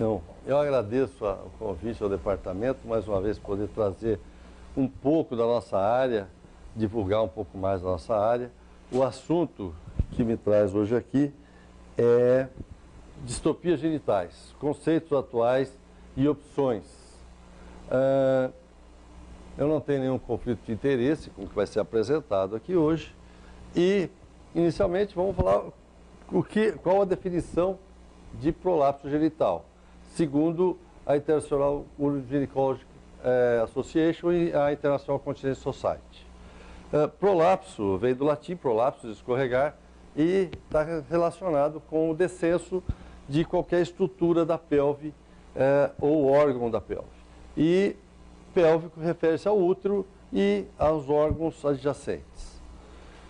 Então, eu agradeço o convite ao departamento, mais uma vez, poder trazer um pouco da nossa área, divulgar um pouco mais da nossa área. O assunto que me traz hoje aqui é distopias genitais, conceitos atuais e opções. Eu não tenho nenhum conflito de interesse com o que vai ser apresentado aqui hoje. E, inicialmente, vamos falar qual a definição de prolapso genital, segundo a International Urogynecologic Association e a International Continence Society. Prolapso vem do latim, prolapso, escorregar, e está relacionado com o descenso de qualquer estrutura da pelve ou órgão da pelve. E pélvico refere-se ao útero e aos órgãos adjacentes.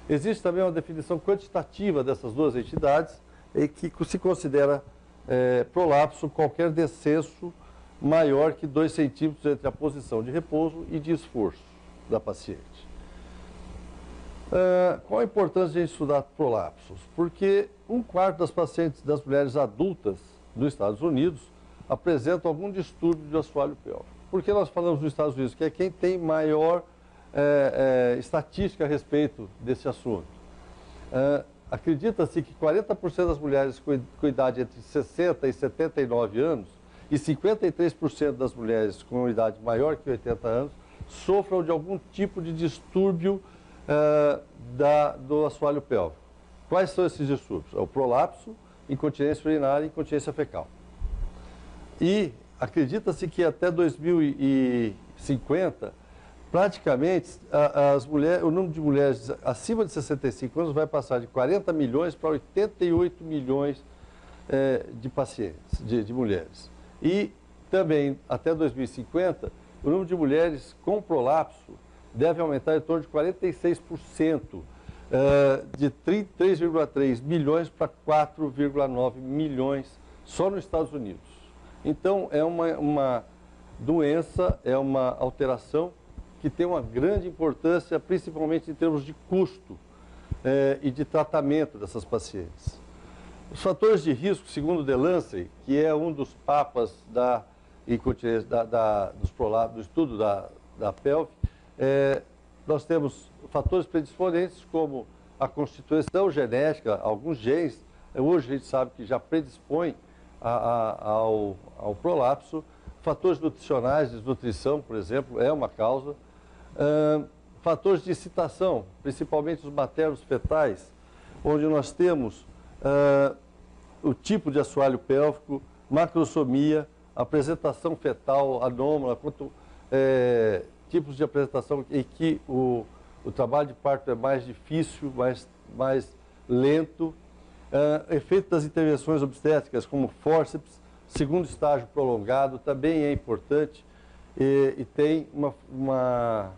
Existe também uma definição quantitativa dessas duas entidades, e que se considera prolapso qualquer descenso maior que 2 centímetros entre a posição de repouso e de esforço da paciente. Qual a importância de estudar prolapsos? Porque um quarto das pacientes das mulheres adultas dos Estados Unidos apresentam algum distúrbio de assoalho pélvico. Por que nós falamos dos Estados Unidos? Que é quem tem maior estatística a respeito desse assunto. Acredita-se que 40% das mulheres com idade entre 60 e 79 anos e 53% das mulheres com idade maior que 80 anos sofram de algum tipo de distúrbio do assoalho pélvico. Quais são esses distúrbios? É o prolapso, incontinência urinária e incontinência fecal. E acredita-se que até 2050... praticamente, o número de mulheres acima de 65 anos vai passar de 40 milhões para 88 milhões de pacientes, de mulheres. E também, até 2050, o número de mulheres com prolapso deve aumentar em torno de 46%, de 3,3 milhões para 4,9 milhões só nos Estados Unidos. Então, é uma doença, é uma alteração que tem uma grande importância, principalmente em termos de custo e de tratamento dessas pacientes. Os fatores de risco, segundo Delancey, que é um dos papas do estudo da pelve, nós temos fatores predisponentes como a constituição genética, alguns genes, hoje a gente sabe que já predispõe ao prolapso, fatores nutricionais, desnutrição, por exemplo, é uma causa. Fatores de excitação, principalmente os maternos fetais, onde nós temos o tipo de assoalho pélvico, macrosomia, apresentação fetal anômala, quanto tipos de apresentação em que o trabalho de parto é mais difícil, mais lento. Efeito das intervenções obstétricas, como fórceps, segundo estágio prolongado, também é importante e tem uma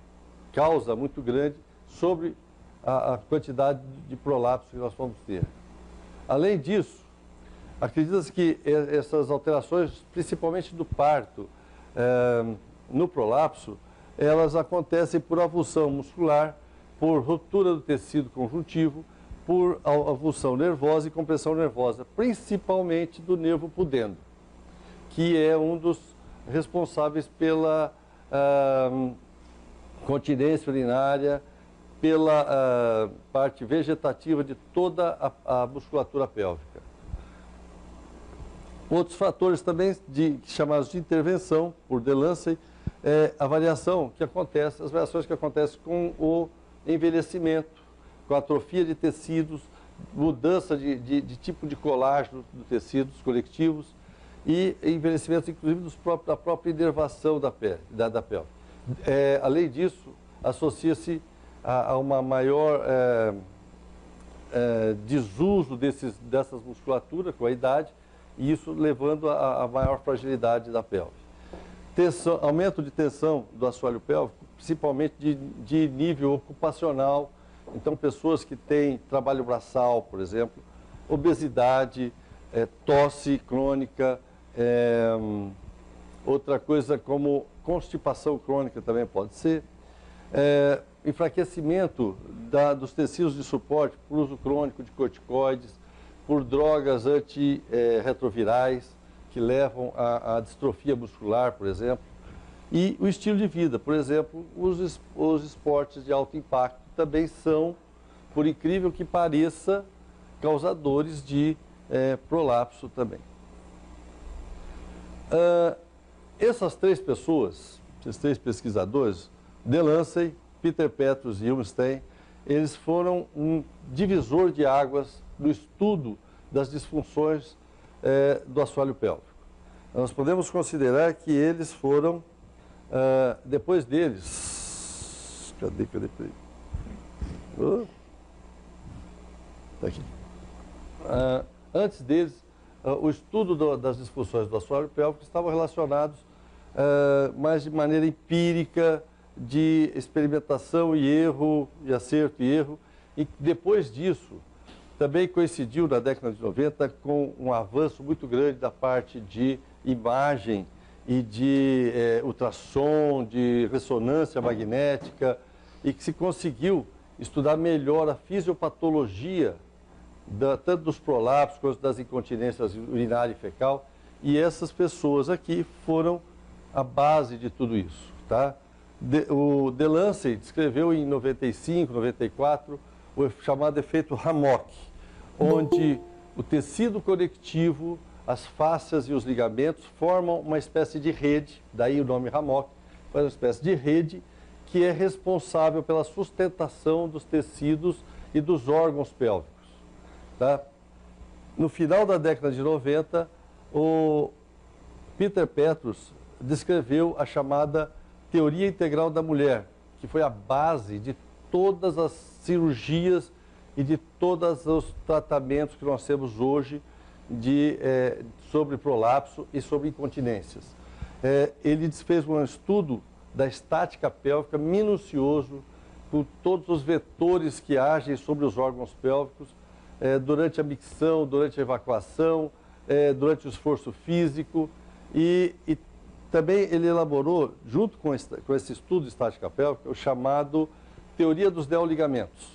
causa muito grande sobre a quantidade de prolapso que nós vamos ter. Além disso, acredita-se que essas alterações, principalmente do parto, no prolapso, elas acontecem por avulsão muscular, por ruptura do tecido conjuntivo, por avulsão nervosa e compressão nervosa, principalmente do nervo pudendo, que é um dos responsáveis pela continência urinária, pela parte vegetativa de toda a musculatura pélvica. Outros fatores também chamados de intervenção, por Delancey, é as variações que acontecem com o envelhecimento, com a atrofia de tecidos, mudança de tipo de colágeno do tecido, dos conectivos, e envelhecimento, inclusive, da própria inervação da pele. Da pele. Além disso, associa-se a uma maior desuso dessas musculaturas com a idade, e isso levando a maior fragilidade da pelve. Aumento de tensão do assoalho pélvico, principalmente de nível ocupacional. Então, pessoas que têm trabalho braçal, por exemplo, obesidade, tosse crônica, outra coisa como constipação crônica também pode ser, enfraquecimento dos tecidos de suporte por uso crônico de corticoides, por drogas antirretrovirais, que levam à distrofia muscular, por exemplo, e o estilo de vida. Por exemplo, os esportes de alto impacto também são, por incrível que pareça, causadores de prolapso também. Essas três pessoas, esses três pesquisadores, Delancey, Peter Petros e Uber Stair, eles foram um divisor de águas no estudo das disfunções do assoalho pélvico. Nós podemos considerar que eles foram, depois deles... Cadê? Tá aqui. Antes deles, o estudo das disfunções do assoalho pélvico estavam relacionados mais de maneira empírica, de experimentação e erro, de acerto e erro. E depois disso, também coincidiu na década de 90 com um avanço muito grande da parte de imagem e de ultrassom, de ressonância magnética, e que se conseguiu estudar melhor a fisiopatologia tanto dos prolapsos quanto das incontinências urinária e fecal. E essas pessoas aqui foram a base de tudo isso, tá? O Delancey descreveu em 95, 94, o chamado efeito Hammock, onde o tecido conectivo, as fáscias e os ligamentos formam uma espécie de rede, daí o nome Hammock, uma espécie de rede que é responsável pela sustentação dos tecidos e dos órgãos pélvicos, tá? No final da década de 90, o Peter Petros descreveu a chamada teoria integral da mulher, que foi a base de todas as cirurgias e de todos os tratamentos que nós temos hoje sobre prolapso e sobre incontinências. Ele fez um estudo da estática pélvica minucioso, com todos os vetores que agem sobre os órgãos pélvicos, durante a micção, durante a evacuação, durante o esforço físico, e também ele elaborou, junto com esse estudo de estática pélvica, o chamado teoria dos neoligamentos,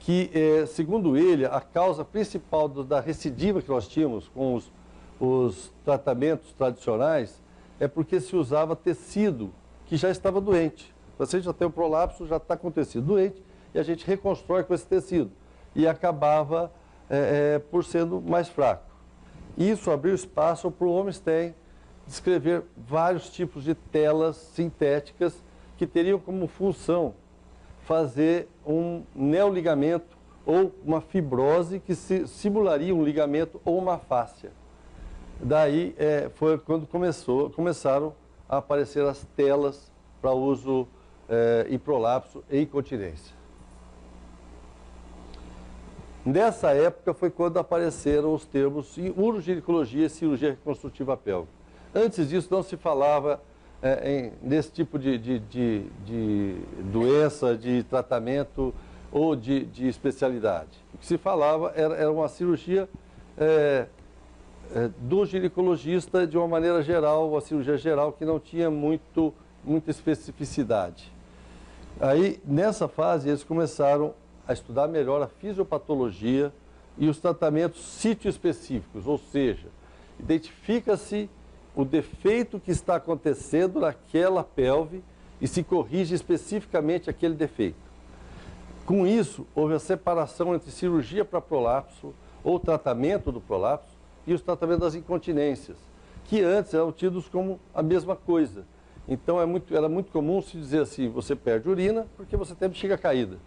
que, segundo ele, a causa principal da recidiva que nós tínhamos com os tratamentos tradicionais é porque se usava tecido que já estava doente. O paciente já tem um prolapso, já está com tecido doente, e a gente reconstrói com esse tecido, e acabava por sendo mais fraco. Isso abriu espaço para o Uber Stair descrever vários tipos de telas sintéticas que teriam como função fazer um neoligamento ou uma fibrose que simularia um ligamento ou uma fáscia. Daí foi quando começaram a aparecer as telas para uso em prolapso e incontinência. Nessa época foi quando apareceram os termos urogiricologia e cirurgia reconstrutiva pélvica. Antes disso, não se falava nesse tipo de doença, de tratamento ou de especialidade. O que se falava era uma cirurgia do ginecologista, de uma maneira geral, uma cirurgia geral que não tinha muita especificidade. Aí, nessa fase, eles começaram a estudar melhor a fisiopatologia e os tratamentos sítio-específicos, ou seja, identifica-se o defeito que está acontecendo naquela pelve e se corrige especificamente aquele defeito. Com isso, houve a separação entre cirurgia para prolapso ou tratamento do prolapso e os tratamentos das incontinências, que antes eram tidos como a mesma coisa. Então, era muito comum se dizer assim, você perde urina porque você tem bexiga caída.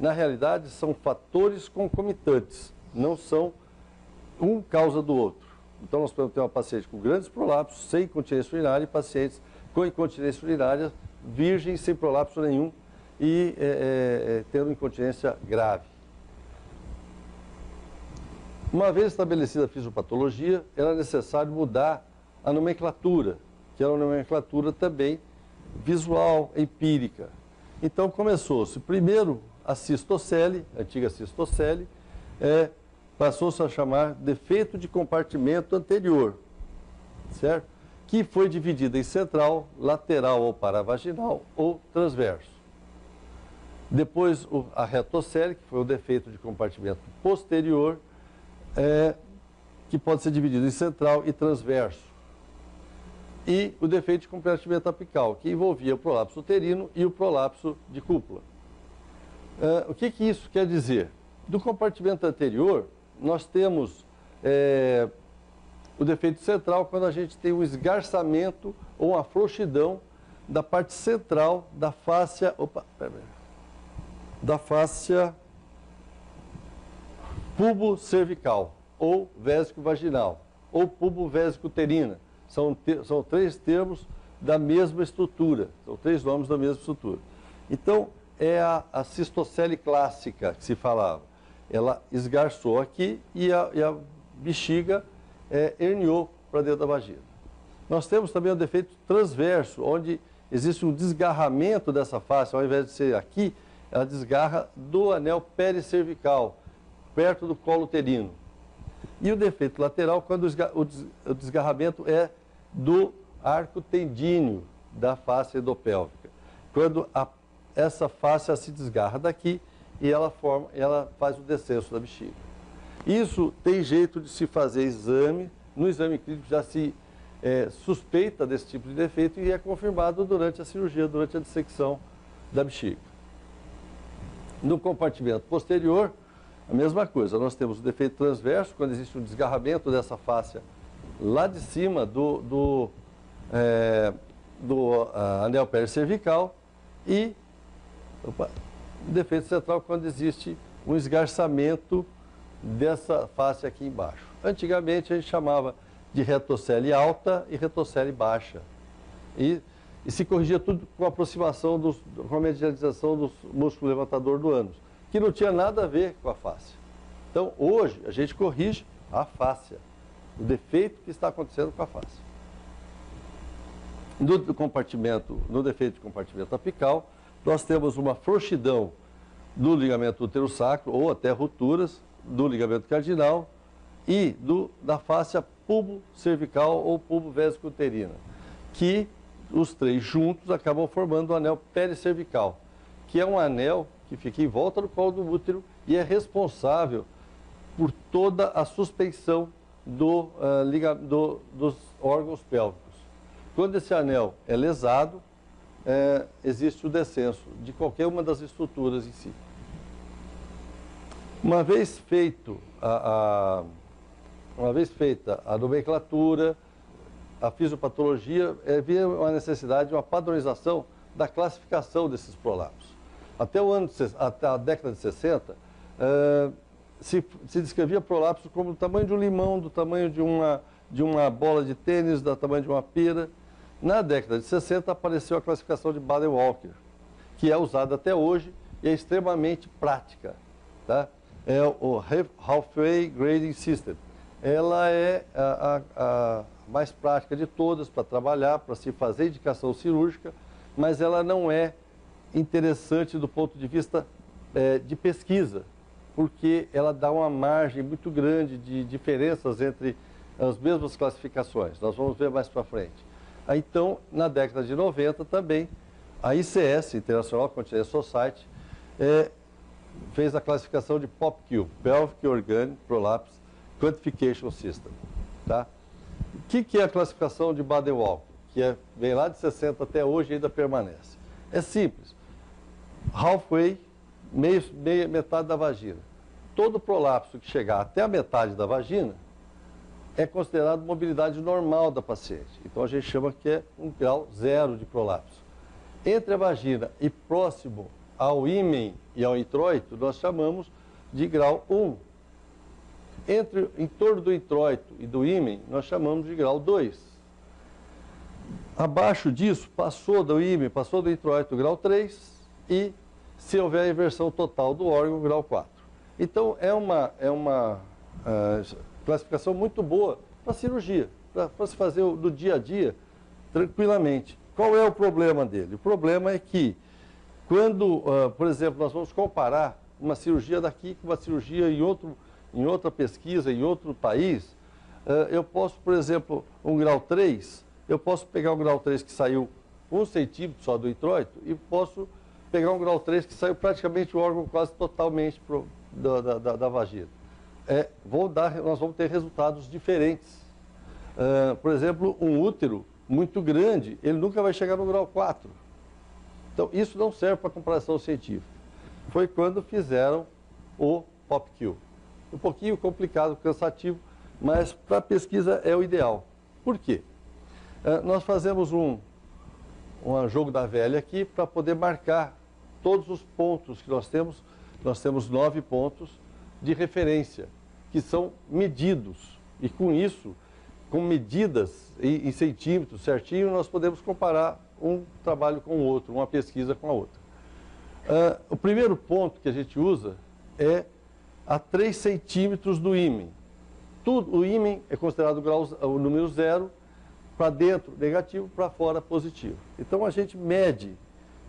Na realidade, são fatores concomitantes, não são um causa do outro. Então, nós podemos ter uma paciente com grandes prolapsos, sem incontinência urinária, e pacientes com incontinência urinária, virgens, sem prolapso nenhum e tendo incontinência grave. Uma vez estabelecida a fisiopatologia, era necessário mudar a nomenclatura, que era uma nomenclatura também visual, empírica. Então, começou-se primeiro a cistocele, a antiga cistocele, passou-se a chamar defeito de compartimento anterior, certo? Que foi dividida em central, lateral ou paravaginal ou transverso. Depois a retocele, que foi o defeito de compartimento posterior, que pode ser dividido em central e transverso. E o defeito de comprometimento apical, que envolvia o prolapso uterino e o prolapso de cúpula. O que que isso quer dizer? Do compartimento anterior, nós temos o defeito central quando a gente tem um esgarçamento ou uma frouxidão da parte central da fáscia, da fáscia pubo-cervical, ou vésico-vaginal, ou pubo-vésico-uterina. São três termos da mesma estrutura, são três nomes da mesma estrutura. Então, é a cistocele clássica que se falava. Ela esgarçou aqui e a bexiga herniou para dentro da vagina. Nós temos também o defeito transverso, onde existe um desgarramento dessa face, ao invés de ser aqui, ela desgarra do anel pericervical, perto do colo uterino. E o defeito lateral, quando o desgarramento é do arco tendíneo da face endopélvica. Quando essa face se desgarra daqui e ela faz o descenso da bexiga. Isso tem jeito de se fazer exame, no exame clínico já se suspeita desse tipo de defeito e é confirmado durante a cirurgia, durante a dissecção da bexiga. No compartimento posterior, a mesma coisa, nós temos o defeito transverso, quando existe um desgarramento dessa face lá de cima do anel pericervical e o defeito central quando existe um esgarçamento dessa face aqui embaixo. Antigamente a gente chamava de retocele alta e retocele baixa. E se corrigia tudo com a aproximação, com a medialização do músculo levantador do ânus, que não tinha nada a ver com a fáscia. Então, hoje, a gente corrige a fáscia, o defeito que está acontecendo com a fáscia. No defeito de compartimento apical, nós temos uma frouxidão do ligamento útero-sacro, ou até rupturas, do ligamento cardinal e da fáscia pubo-cervical ou pubo-vésico-uterina, que os três juntos acabam formando o anel pericervical, que é um anel que fica em volta do colo do útero e é responsável por toda a suspensão dos órgãos pélvicos. Quando esse anel é lesado, existe o descenso de qualquer uma das estruturas em si. Uma vez feita a nomenclatura, a fisiopatologia, havia uma necessidade de uma padronização da classificação desses prolapsos. Até a década de 60, se descrevia prolapso como do tamanho de um limão, do tamanho de uma bola de tênis, do tamanho de uma pera. Na década de 60 apareceu a classificação de Baden-Walker, que é usada até hoje e é extremamente prática. Tá? É o Halfway Grading System. Ela é a mais prática de todas para trabalhar, para se fazer indicação cirúrgica, mas ela não é interessante do ponto de vista de pesquisa, porque ela dá uma margem muito grande de diferenças entre as mesmas classificações. Nós vamos ver mais para frente. Então, na década de 90 também, a ICS, International Continence Society, fez a classificação de POPQ, Pelvic Organic Prolapse Quantification System. Tá? O que é a classificação de Baden-Walker, que vem lá de 60 até hoje e ainda permanece? É simples. Halfway, metade da vagina. Todo prolapso que chegar até a metade da vagina é considerado mobilidade normal da paciente. Então a gente chama que é um grau zero de prolapso. Entre a vagina e próximo ao ímen e ao introito, nós chamamos de grau 1. Em torno do introito e do ímen, nós chamamos de grau 2. Abaixo disso, passou do ímen, passou do introito, grau 3, e se houver a inversão total do órgão, grau 4. Então, é uma classificação muito boa para cirurgia, para se fazer no dia a dia, tranquilamente. Qual é o problema dele? O problema é que, quando, por exemplo, nós vamos comparar uma cirurgia daqui com uma cirurgia em outra pesquisa, em outro país, eu posso, por exemplo, um grau 3... Eu posso pegar um grau 3 que saiu 1 centímetro só do introito e posso pegar um grau 3 que saiu praticamente o órgão quase totalmente da vagina. nós vamos ter resultados diferentes. Por exemplo, um útero muito grande, ele nunca vai chegar no grau 4. Então, isso não serve para comparação científica. Foi quando fizeram o POPQ. Um pouquinho complicado, cansativo, mas para pesquisa é o ideal. Por quê? Nós fazemos um jogo da velha aqui para poder marcar todos os pontos que nós temos. Nós temos 9 pontos de referência, que são medidos. E com isso, com medidas em centímetros certinho, nós podemos comparar um trabalho com o outro, uma pesquisa com a outra. O primeiro ponto que a gente usa é a 3 centímetros do ímen. O ímen é considerado o número 0, para dentro negativo, para fora positivo. Então a gente mede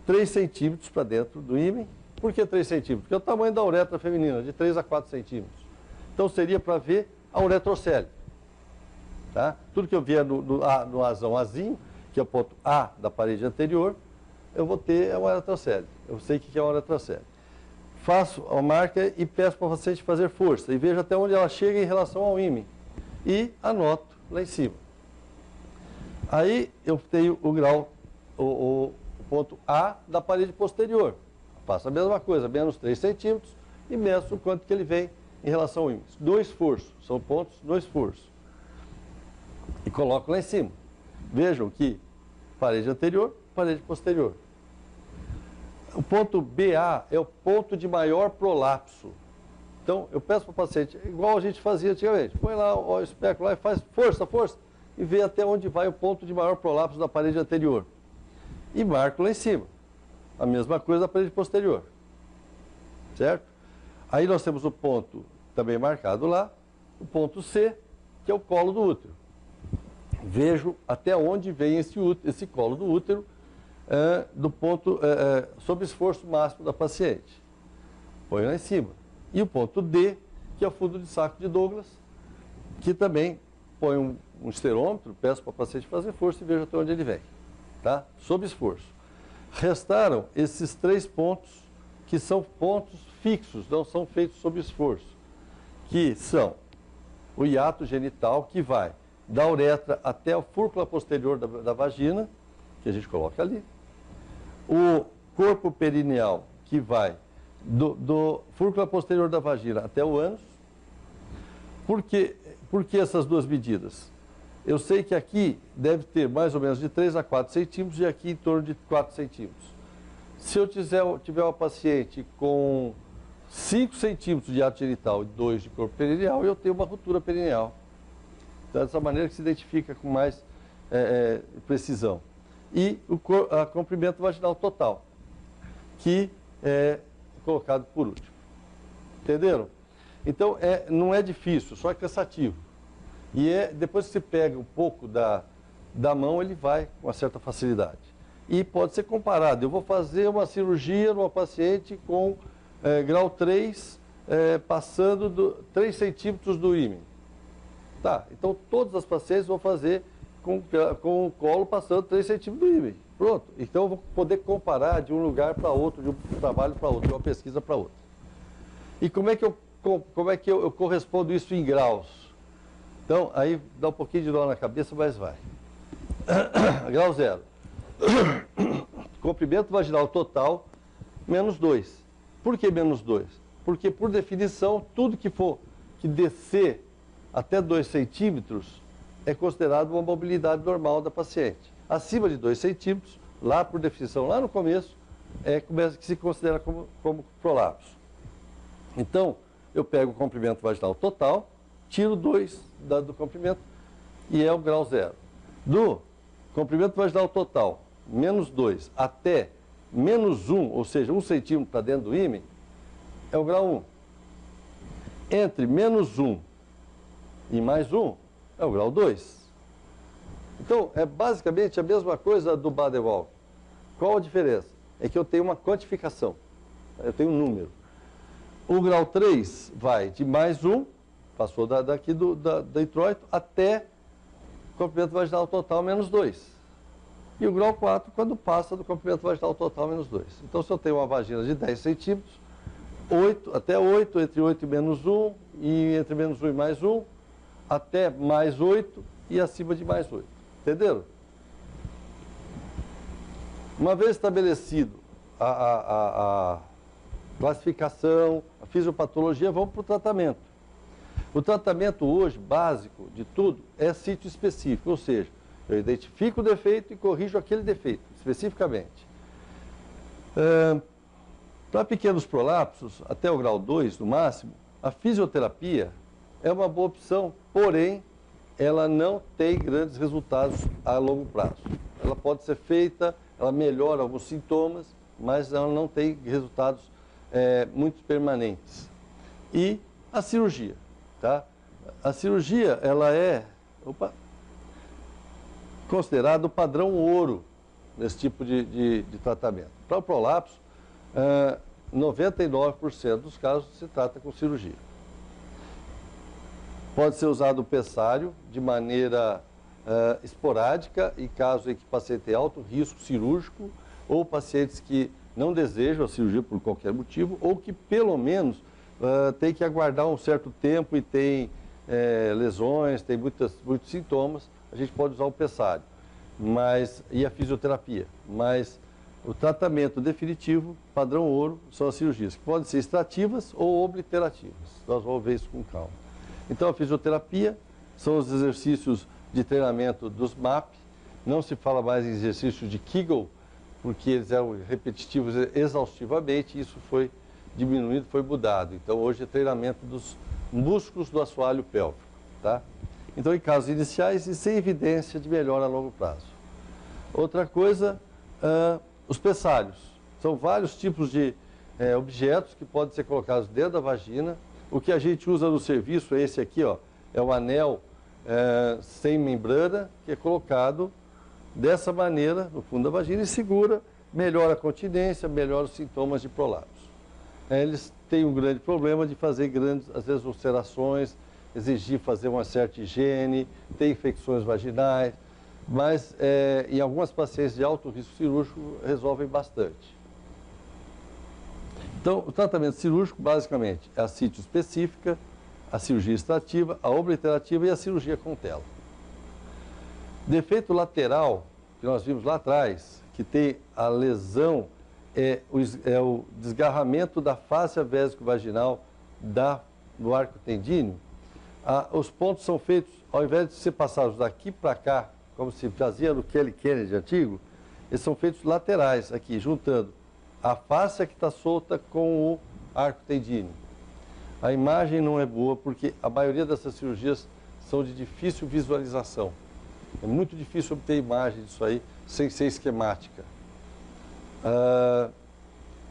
3 centímetros para dentro do ímen. Por que 3 centímetros? Porque é o tamanho da uretra feminina, de 3 a 4 centímetros. Então seria para ver a uretrocele. Tá? Tudo que eu vier no azão azinho, que é o ponto A da parede anterior, eu vou ter a uretrocele. Eu sei o que é a uretrocele. Faço a marca e peço para o paciente fazer força. E vejo até onde ela chega em relação ao ímen. E anoto lá em cima. Aí eu tenho o grau, o ponto A da parede posterior. Faço a mesma coisa, menos 3 centímetros, e meço o quanto que ele vem em relação ao ímen. No esforço, são pontos no esforço. E coloco lá em cima. Vejam que parede anterior, parede posterior. O ponto BA é o ponto de maior prolapso. Então, eu peço para o paciente, igual a gente fazia antigamente, põe lá o espéculo lá e faz força, força, e vê até onde vai o ponto de maior prolapso da parede anterior. E marco lá em cima. A mesma coisa da parede posterior, certo? Aí nós temos o ponto também marcado lá, o ponto C, que é o colo do útero. Vejo até onde vem esse colo do útero, do ponto sob esforço máximo da paciente. Põe lá em cima. E o ponto D, que é o fundo de saco de Douglas, que também põe um esterômetro, peço para a paciente fazer força e vejo até onde ele vem, tá? Sob esforço. Restaram esses 3 pontos, que são pontos fixos, não são feitos sob esforço, que são o hiato genital, que vai da uretra até a fúrcula posterior da vagina, que a gente coloca ali, o corpo perineal, que vai do fúrcula posterior da vagina até o ânus. Por que essas duas medidas? Eu sei que aqui deve ter mais ou menos de 3 a 4 centímetros e aqui em torno de 4 centímetros. Se eu tiver uma paciente com 5 centímetros de hiato genital e 2 de corpo perineal, eu tenho uma ruptura perineal. Então, é dessa maneira que se identifica com mais precisão. E o comprimento vaginal total, que é colocado por último. Entenderam? Então, não é difícil, só é cansativo. E depois que você pega um pouco da mão, ele vai com uma certa facilidade. E pode ser comparado. Eu vou fazer uma cirurgia numa paciente com grau 3, passando 3 centímetros do ímen. Tá, então todas as pacientes vão fazer com o colo passando 3 centímetros do ímen. Pronto. Então eu vou poder comparar de um lugar para outro, de um trabalho para outro, de uma pesquisa para outra. E como é que eu correspondo isso em graus? Então, aí dá um pouquinho de nó na cabeça, mas vai. Grau 0. Comprimento vaginal total, menos 2. Por que menos 2? Porque, por definição, tudo que descer até 2 centímetros é considerado uma mobilidade normal da paciente. Acima de 2 centímetros, lá por definição, lá no começo, que se considera como prolapso. Então, eu pego o comprimento vaginal total, tiro 2 do comprimento e é o grau 0. Do comprimento vaginal total, menos 2 até menos 1, ou seja, 1 centímetro para dentro do ímen, é o grau 1. Entre menos 1 e mais 1, é o grau 2. Então, é basicamente a mesma coisa do Baden-Walker. Qual a diferença? É que eu tenho uma quantificação, eu tenho um número. O grau 3 vai de mais 1, passou daqui do introito até comprimento vaginal total menos 2. E o grau 4, quando passa do comprimento vaginal total menos 2. Então, se eu tenho uma vagina de 10 centímetros, 8, até 8, entre 8 e menos 1, e entre menos 1 e mais 1, até mais 8 e acima de mais 8. Entenderam? Uma vez estabelecido a classificação, a fisiopatologia, vamos para o tratamento. O tratamento hoje, básico de tudo, é sítio específico, ou seja, eu identifico o defeito e corrijo aquele defeito, especificamente. Para pequenos prolapsos, até o grau 2 no máximo, a fisioterapia é uma boa opção, porém, ela não tem grandes resultados a longo prazo. Ela pode ser feita, ela melhora alguns sintomas, mas ela não tem resultados muito permanentes. E a cirurgia, tá? A cirurgia, ela é considerado o padrão ouro nesse tipo de tratamento. Para o prolapso, 99% dos casos se trata com cirurgia. Pode ser usado o pessário de maneira esporádica, em caso em que o paciente tem alto risco cirúrgico, ou pacientes que não desejam a cirurgia por qualquer motivo, ou que pelo menos tem que aguardar um certo tempo e tem lesões, tem muitos sintomas. A gente pode usar o pessário, mas, e a fisioterapia, mas o tratamento definitivo, padrão ouro, são as cirurgias, que podem ser extrativas ou obliterativas. Nós vamos ver isso com calma. Então, a fisioterapia são os exercícios de treinamento dos MAP. Não se fala mais em exercícios de Kegel, porque eles eram repetitivos exaustivamente, e isso foi diminuído, foi mudado. Então, hoje é treinamento dos músculos do assoalho pélvico, tá? Então, em casos iniciais e sem evidência de melhora a longo prazo. Outra coisa, os pessários. São vários tipos de objetos que podem ser colocados dentro da vagina. O que a gente usa no serviço é esse aqui, ó, é um anel sem membrana, que é colocado dessa maneira no fundo da vagina e segura, melhora a continência, melhora os sintomas de prolapso. Eles têm um grande problema de fazer grandes, às vezes, ulcerações, exigir fazer uma certa higiene, tem infecções vaginais, mas em algumas pacientes de alto risco cirúrgico resolvem bastante. Então, o tratamento cirúrgico, basicamente, é a sítio específica, a cirurgia extrativa, a obliterativa e a cirurgia com tela. Defeito lateral, que nós vimos lá atrás, que tem a lesão, é o desgarramento da fáscia vésico-vaginal do arco tendíneo. Os pontos são feitos, ao invés de ser passados daqui para cá, como se fazia no Kelly-Kennedy antigo, eles são feitos laterais aqui, juntando a fáscia que está solta com o arco tendíneo. A imagem não é boa porque a maioria dessas cirurgias são de difícil visualização. É muito difícil obter imagem disso aí sem ser esquemática.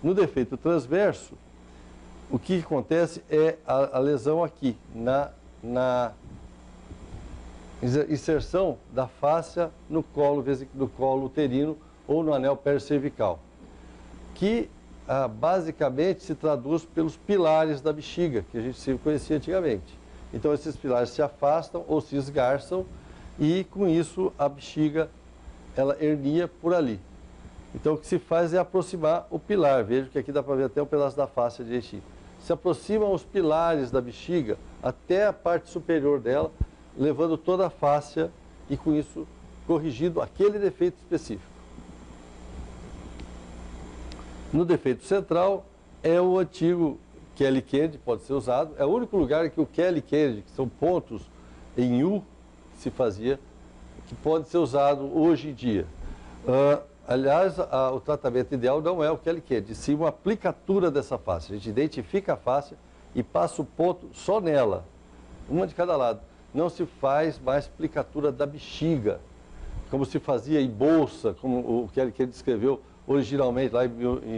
No defeito transverso, o que acontece é a lesão aqui, na inserção da fáscia no colo, uterino ou no anel pericervical, que basicamente se traduz pelos pilares da bexiga, que a gente conhecia antigamente. Então, esses pilares se afastam ou se esgarçam e, com isso, a bexiga ela hernia por ali. Então, o que se faz é aproximar o pilar. Veja que aqui dá para ver até um pedaço da fáscia direitinho. Se aproximam os pilares da bexiga até a parte superior dela, levando toda a fáscia e, com isso, corrigindo aquele defeito específico. No defeito central, é o antigo Kelly-Kennedy, pode ser usado. É o único lugar que o Kelly-Kennedy, que são pontos em U, que se fazia, que pode ser usado hoje em dia. Aliás, o tratamento ideal não é o Kelly-Kennedy, sim uma aplicatura dessa fáscia. A gente identifica a fáscia e passa o ponto só nela, uma de cada lado. Não se faz mais aplicatura da bexiga, como se fazia em bolsa, como o Kelly-Kennedy escreveu originalmente, lá em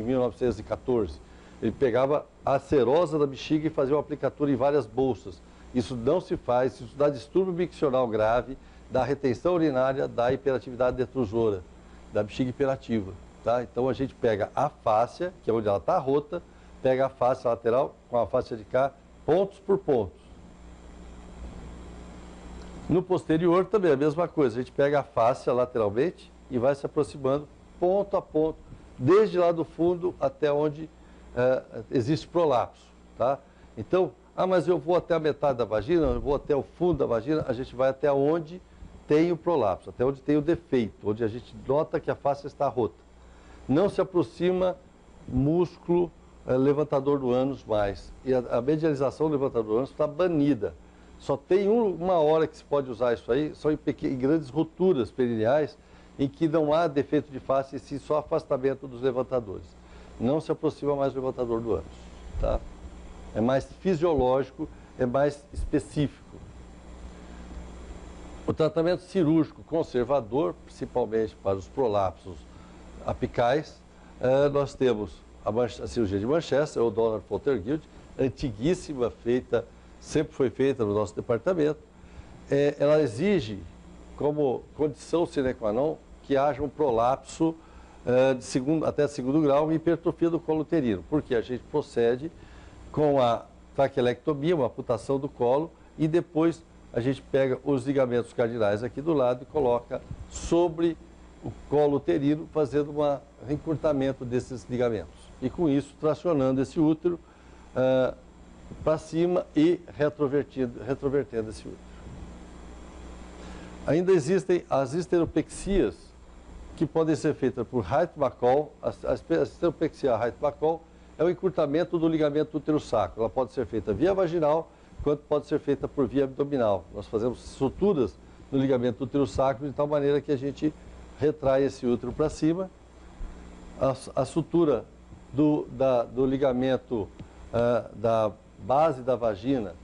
1914, ele pegava a acerosa da bexiga e fazia uma aplicatura em várias bolsas. Isso não se faz, isso dá distúrbio miccional grave, dá retenção urinária, dá hiperatividade detrusora, da bexiga hiperativa. Tá? Então a gente pega a fáscia, que é onde ela está rota, pega a fáscia lateral com a fáscia de cá, pontos por pontos. No posterior também a mesma coisa, a gente pega a fáscia lateralmente e vai se aproximando ponto a ponto, desde lá do fundo até onde existe prolapso, tá? Então, ah, mas eu vou até a metade da vagina, eu vou até o fundo da vagina, a gente vai até onde tem o prolapso, até onde tem o defeito, onde a gente nota que a face está rota. Não se aproxima músculo levantador do ânus mais. E a medialização do levantador do ânus está banida. Só tem uma hora que se pode usar isso aí, só em grandes roturas perineais, em que não há defeito de face, e sim só afastamento dos levantadores. Não se aproxima mais do levantador do ânus, tá? É mais fisiológico, é mais específico. O tratamento cirúrgico conservador, principalmente para os prolapsos apicais, nós temos a cirurgia de Manchester, ou Donald Fothergill, antiguíssima, feita, sempre foi feita no nosso departamento. Ela exige, como condição sine qua non, que haja um prolapso até segundo grau e hipertrofia do colo uterino, porque a gente procede com a traquelectomia, uma amputação do colo, e depois a gente pega os ligamentos cardinais aqui do lado e coloca sobre o colo uterino, fazendo um encurtamento desses ligamentos. E com isso, tracionando esse útero para cima e retrovertendo esse útero. Ainda existem as esteropexias, que podem ser feitas por Heit-Bachol. A esteropexia Heit-Bachol é o encurtamento do ligamento útero-saco. Ela pode ser feita via vaginal, quanto pode ser feita por via abdominal. Nós fazemos suturas no ligamento útero-saco de tal maneira que a gente retrai esse útero para cima. A sutura do ligamento da base da vagina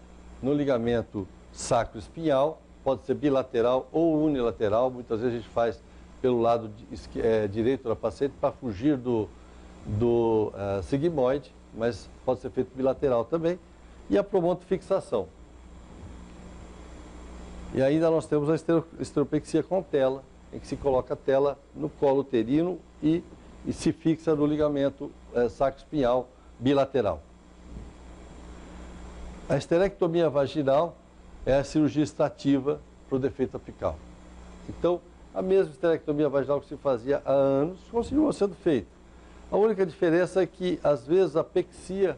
no ligamento sacroespinhal pode ser bilateral ou unilateral. Muitas vezes a gente faz pelo lado direito da paciente para fugir do sigmoide, mas pode ser feito bilateral também. E a promontofixação. E ainda nós temos a esteropexia com tela, em que se coloca a tela no colo uterino e se fixa no ligamento sacroespinhal bilateral. A esterectomia vaginal é a cirurgia extrativa para o defeito apical. Então, a mesma esterectomia vaginal que se fazia há anos continua sendo feita. A única diferença é que, às vezes, a apexia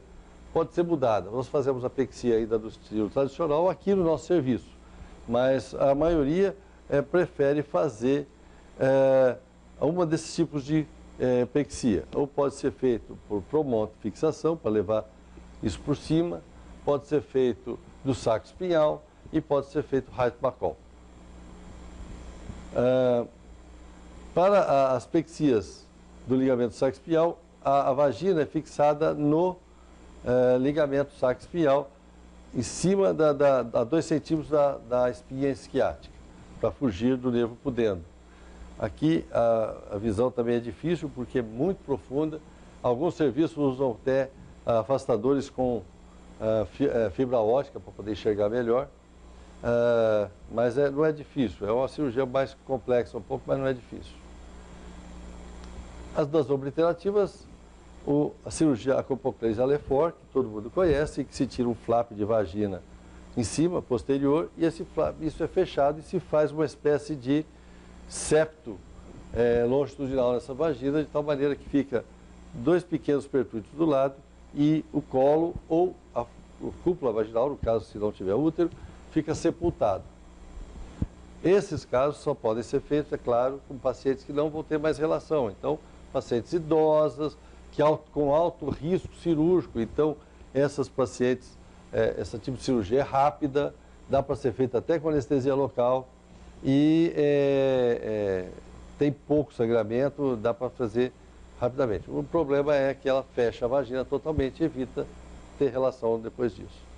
pode ser mudada. Nós fazemos apexia ainda do estilo tradicional aqui no nosso serviço, mas a maioria prefere fazer uma desses tipos de apexia. Ou pode ser feito por promontofixação, para levar isso por cima, pode ser feito do saco espinhal e pode ser feito Heit-Bachol. Para as apexias do ligamento sacroespinhal, a vagina é fixada no ligamento sacroespinhal, em cima a 2 centímetros da espinha isquiática, para fugir do nervo pudendo. Aqui a visão também é difícil, porque é muito profunda. Alguns serviços usam até afastadores com fibra ótica para poder enxergar melhor, mas não é difícil. É uma cirurgia mais complexa um pouco, mas não é difícil. As das obliterativas, a cirurgia acopoclesia Le Fort, que todo mundo conhece, que se tira um flap de vagina em cima, posterior, e esse flap, isso é fechado e se faz uma espécie de septo longitudinal nessa vagina, de tal maneira que fica 2 pequenos pertúritos do lado e o colo ou a cúpula vaginal, no caso se não tiver útero, fica sepultado. Esses casos só podem ser feitos, é claro, com pacientes que não vão ter mais relação. Então, pacientes idosas, com alto risco cirúrgico. Então, essas pacientes, esse tipo de cirurgia é rápida, dá para ser feita até com anestesia local e tem pouco sangramento, dá para fazer rapidamente. O problema é que ela fecha a vagina totalmente e evita ter relação depois disso.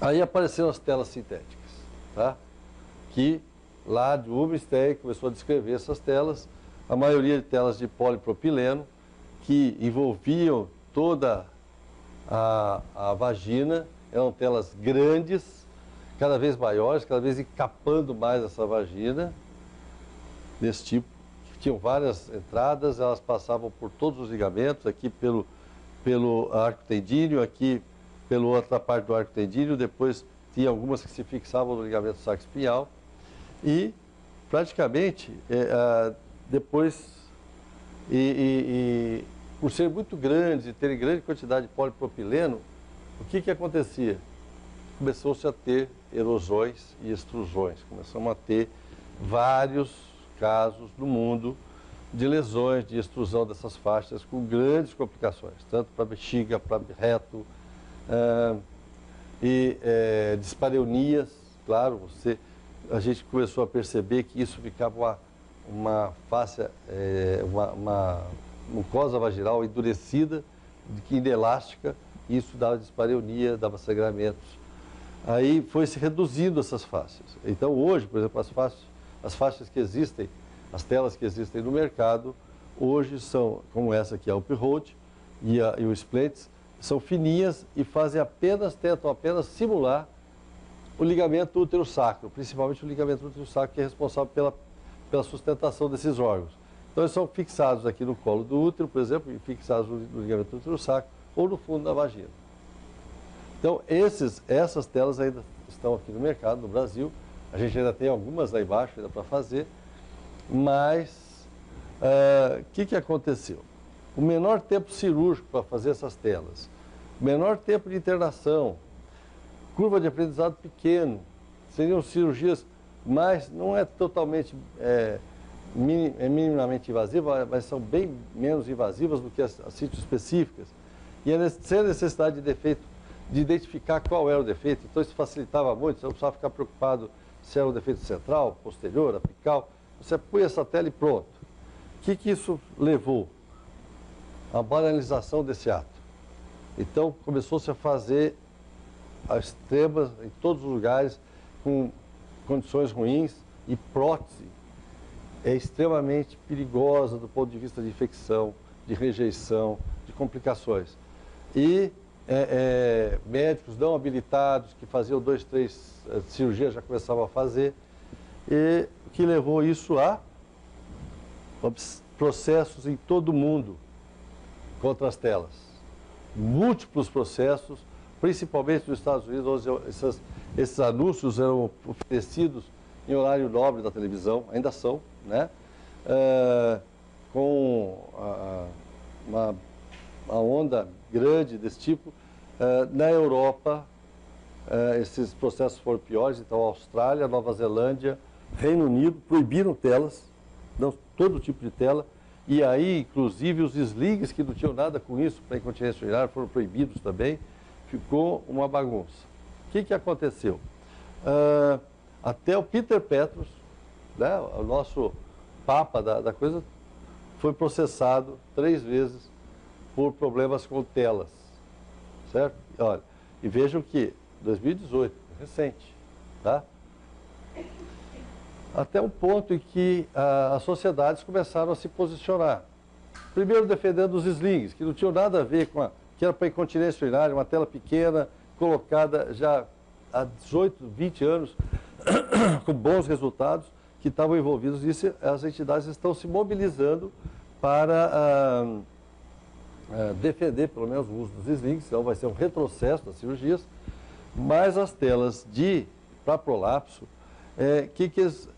Aí apareceram as telas sintéticas, tá? Que lá de Uber Stair começou a descrever essas telas. A maioria de telas de polipropileno, que envolviam toda a vagina, eram telas grandes, cada vez maiores, cada vez encapando mais essa vagina, desse tipo. Tinham várias entradas, elas passavam por todos os ligamentos, aqui pelo arco tendíneo, aqui pela outra parte do arco tendíneo, depois tinha algumas que se fixavam no ligamento sacroespinhal, e praticamente... Depois, por ser muito grandes e terem grande quantidade de polipropileno, o que que acontecia? Começou-se a ter erosões e extrusões. Começamos a ter vários casos no mundo de lesões, de extrusão dessas faixas com grandes complicações, tanto para bexiga, para reto, e dispareunias. Claro, a gente começou a perceber que isso ficava uma face, uma mucosa vaginal endurecida, inelástica, e isso dava dispareunia, dava sangramentos. Aí foi se reduzindo essas faces. Então hoje, por exemplo, as faixas que existem, as telas que existem no mercado, hoje são, como essa aqui, a UpHold e o Splints, são fininhas e fazem apenas, tentam apenas simular o ligamento útero-sacro, principalmente o ligamento útero-sacro, que é responsável pela sustentação desses órgãos. Então eles são fixados aqui no colo do útero, por exemplo, e fixados no ligamento útero-sacro ou no fundo da vagina. Então essas telas ainda estão aqui no mercado, no Brasil. A gente ainda tem algumas lá embaixo ainda para fazer, mas o que aconteceu? O menor tempo cirúrgico para fazer essas telas, o menor tempo de internação, curva de aprendizado pequeno, seriam cirurgias, mas não é totalmente, minimamente invasiva, mas são bem menos invasivas do que as sítios específicas. E sem a necessidade de defeito, de identificar qual era o defeito, então isso facilitava muito, você não precisava ficar preocupado se era um defeito central, posterior, apical, você põe essa tela e pronto. O que isso levou? A banalização desse ato. Então começou-se a fazer as telas em todos os lugares com condições ruins, e prótese é extremamente perigosa do ponto de vista de infecção, de rejeição, de complicações. E médicos não habilitados que faziam 2, 3 cirurgias já começavam a fazer, e que levou isso a processos em todo o mundo contra as telas. Múltiplos processos, principalmente nos Estados Unidos, onde esses anúncios eram oferecidos em horário nobre da televisão, ainda são, né? Com uma onda grande desse tipo. Na Europa, esses processos foram piores, então Austrália, Nova Zelândia, Reino Unido proibiram telas, não, todo tipo de tela, e aí inclusive os desligues que não tinham nada com isso para incontinência urinária foram proibidos também. Ficou uma bagunça. O que aconteceu? Até o Peter Petros, né, o nosso papa da coisa, foi processado 3 vezes por problemas com telas, certo? Olha, e vejam que 2018, recente, tá? Até um ponto em que as sociedades começaram a se posicionar. Primeiro defendendo os slings, que não tinham nada a ver com que era para incontinência urinária, uma tela pequena, colocada já há 18, 20 anos, com bons resultados, que estavam envolvidos nisso. As entidades estão se mobilizando para defender pelo menos o uso dos slings, então vai ser um retrocesso das cirurgias. Mas as telas para prolapso,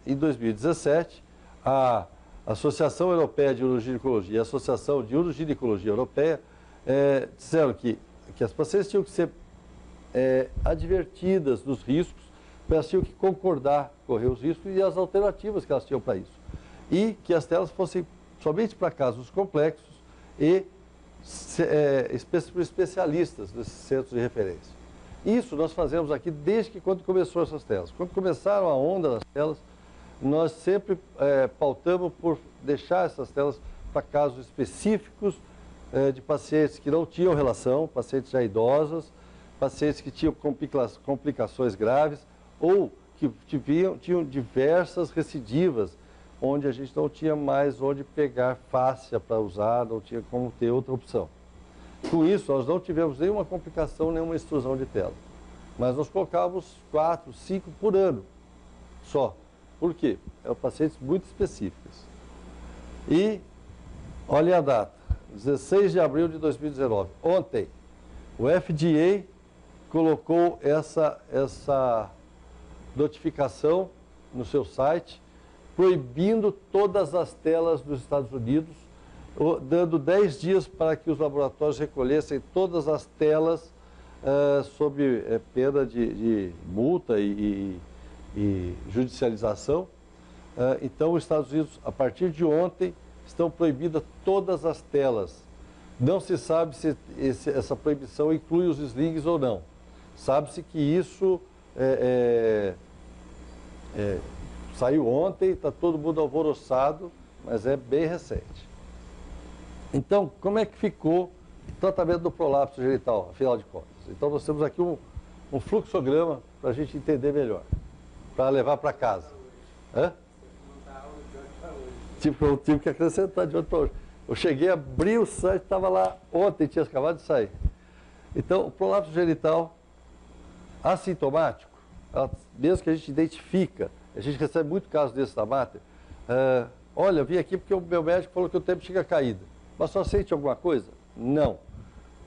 em 2017, a Associação Europeia de Urogynecologia e a Associação de Urogynecologia Europeia disseram que as pacientes tinham que ser advertidas dos riscos, elas tinham que concordar, correr os riscos e as alternativas que elas tinham para isso. E que as telas fossem somente para casos complexos e especialistas desses centros de referência. Isso nós fazemos aqui desde que quando começou essas telas. Quando começaram a onda das telas, nós sempre pautamos por deixar essas telas para casos específicos de pacientes que não tinham relação, pacientes já idosas, pacientes que tinham complicações graves ou que tinham diversas recidivas, onde a gente não tinha mais onde pegar fáscia para usar, não tinha como ter outra opção. Com isso, nós não tivemos nenhuma complicação, nenhuma extrusão de tela. Mas nós colocávamos 4, 5 por ano, só. Por quê? Eram pacientes muito específicos. E, olha a data, 16 de abril de 2019. Ontem, o FDA colocou essa notificação no seu site, proibindo todas as telas dos Estados Unidos dando 10 dias para que os laboratórios recolhessem todas as telas sob pena de multa e judicialização. Então, os Estados Unidos, a partir de ontem, estão proibidas todas as telas. Não se sabe se essa proibição inclui os slings ou não. Sabe-se que isso saiu ontem, está todo mundo alvoroçado, mas é bem recente. Então, como é que ficou o tratamento do prolapso genital, afinal de contas? Então, nós temos aqui um fluxograma para a gente entender melhor, para levar para casa. Hã? Tive que acrescentar de ontem para hoje. Eu cheguei, abri o site, estava lá ontem, tinha acabado de sair. Então, o prolapso genital assintomático, mesmo que a gente identifica, a gente recebe muito caso desse na mater, olha, vim aqui porque o meu médico falou que o tempo chega caída. Mas só sente alguma coisa? Não.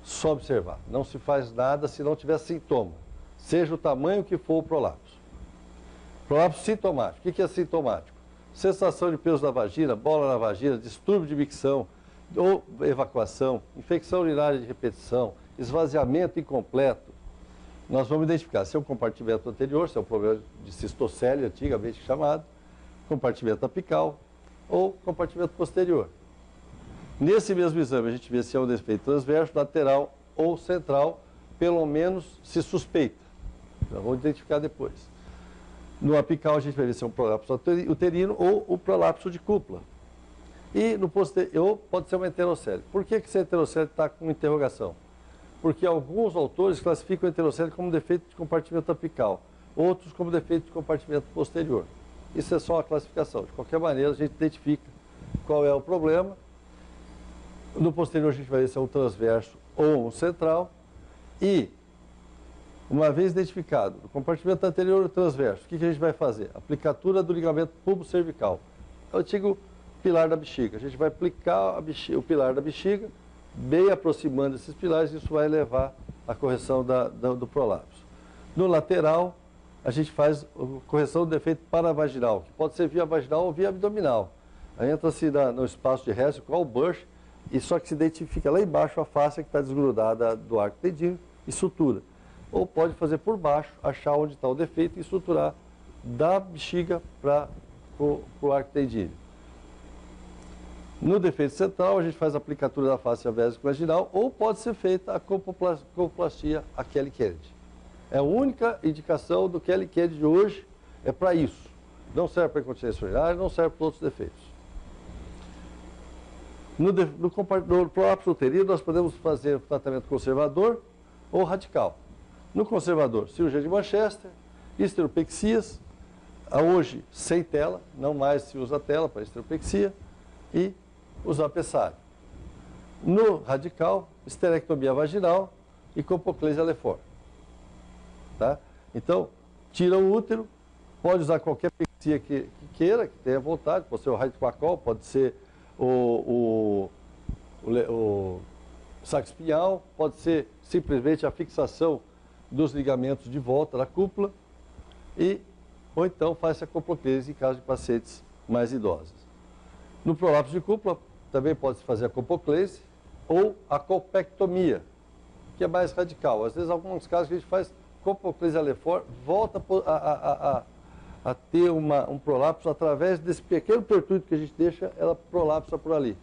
Só observar. Não se faz nada se não tiver sintoma, seja o tamanho que for o prolapso. Prolapso sintomático. O que é sintomático? Sensação de peso na vagina, bola na vagina, distúrbio de micção ou evacuação, infecção urinária de repetição, esvaziamento incompleto. Nós vamos identificar se é um compartimento anterior, se é um problema de cistocele, antigamente chamado, compartimento apical ou compartimento posterior. Nesse mesmo exame, a gente vê se é um defeito transverso, lateral ou central, pelo menos se suspeita. Nós vamos identificar depois. No apical, a gente vai ver se é um prolapso uterino ou um prolapso de cúpula. E no posterior, pode ser uma enterocele. Por que essa enterocele está com interrogação? Porque alguns autores classificam a enterocele como defeito de compartimento apical, outros como defeito de compartimento posterior. Isso é só uma classificação. De qualquer maneira, a gente identifica qual é o problema. No posterior, a gente vai ver se é um transverso ou um central. E, uma vez identificado o compartimento anterior ou transverso, o que a gente vai fazer? Aplicatura do ligamento pubo-cervical. É o antigo pilar da bexiga. A gente vai aplicar o pilar da bexiga, bem aproximando esses pilares, isso vai levar à correção do prolapso. No lateral, a gente faz correção do defeito paravaginal, que pode ser via vaginal ou via abdominal. Aí entra-se no espaço de resto, qual o bush, e só que se identifica lá embaixo a face que está desgrudada do arco tendíneo e sutura. Ou pode fazer por baixo, achar onde está o defeito e suturar da bexiga para o arco tendíneo. No defeito central, a gente faz a aplicatura da face vésico-vaginal ou pode ser feita a colpoplastia, a Kelly-Kennedy. É a única indicação do Kelly-Kennedy de hoje, é para isso. Não serve para incontinência urinária, não serve para outros defeitos. No prolapso uterino, nós podemos fazer o tratamento conservador ou radical. No conservador, cirurgia de Manchester, esteroplexias, hoje sem tela, não mais se usa tela para esteroplexia, e usar pessário. No radical, esterectomia vaginal e copoclesia Le Fort. Tá? Então, tira o útero, pode usar qualquer plexia que queira, que tenha vontade, pode ser o Heit-Bachol, pode ser o saco espinhal, pode ser simplesmente a fixação dos ligamentos de volta da cúpula, ou então faz-se a copoclesia em caso de pacientes mais idosos. No prolapso de cúpula, também pode-se fazer a copoclesia ou a colpectomia, que é mais radical. Às vezes, em alguns casos, a gente faz copoclesia Le Fort, volta a ter um prolapso através desse pequeno pertúrito que a gente deixa, ela prolapsa por ali.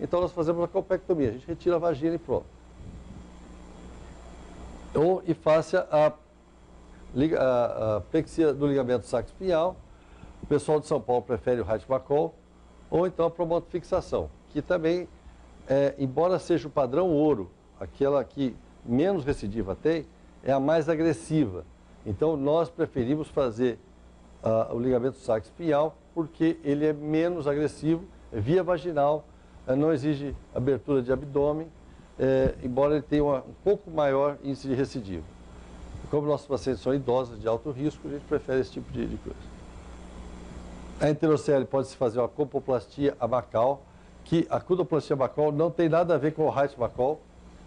Então, nós fazemos a colpectomia, a gente retira a vagina e pronto. E faça a plexia do ligamento sacroespinhal. O pessoal de São Paulo prefere o Heit-Bachol. Ou então a promotofixação, que também, embora seja o padrão ouro, aquela que menos recidiva tem, é a mais agressiva. Então, nós preferimos fazer o ligamento sacroespinhal porque ele é menos agressivo, via vaginal, não exige abertura de abdômen, embora ele tenha um pouco maior índice de recidiva. Como nossos pacientes são idosos de alto risco, a gente prefere esse tipo de coisa. A enterocele pode-se fazer uma copoplastia abacal, que a cudoplastia abacal não tem nada a ver com o Heit-Bachol.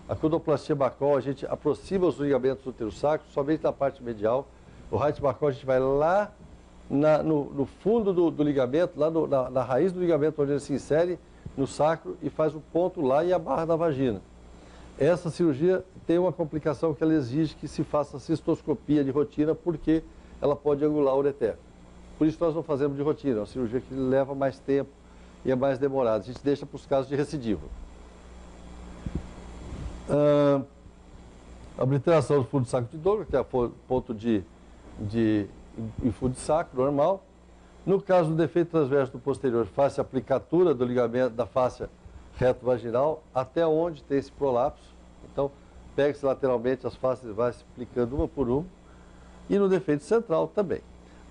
A cudoplastia abacal, a gente aproxima os ligamentos do utero-sacro, somente da parte medial. O Heit-Bachol, a gente vai lá no fundo do ligamento, lá na raiz do ligamento onde ele se insere, no sacro e faz o ponto lá e a barra da vagina. Essa cirurgia tem uma complicação que ela exige que se faça cistoscopia de rotina, porque ela pode angular o ureter. Por isso nós não fazemos de rotina, é uma cirurgia que leva mais tempo e é mais demorada. A gente deixa para os casos de recidiva. Obliteração do fundo de saco de Douglas, que é o ponto de fundo de saco normal. No caso do defeito transverso do posterior, faz-se a aplicatura do ligamento da fáscia reto-vaginal até onde tem esse prolapso. Então, pega-se lateralmente as fáscias e vai se aplicando uma por uma. E no defeito central também.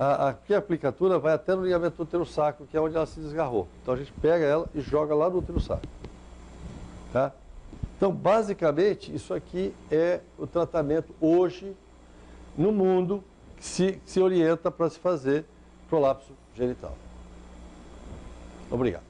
A aplicatura vai até no ligamento do útero-sacro, que é onde ela se desgarrou. Então, a gente pega ela e joga lá no útero-sacro. Tá? Então, basicamente, isso aqui é o tratamento hoje no mundo que se orienta para se fazer prolapso genital. Obrigado.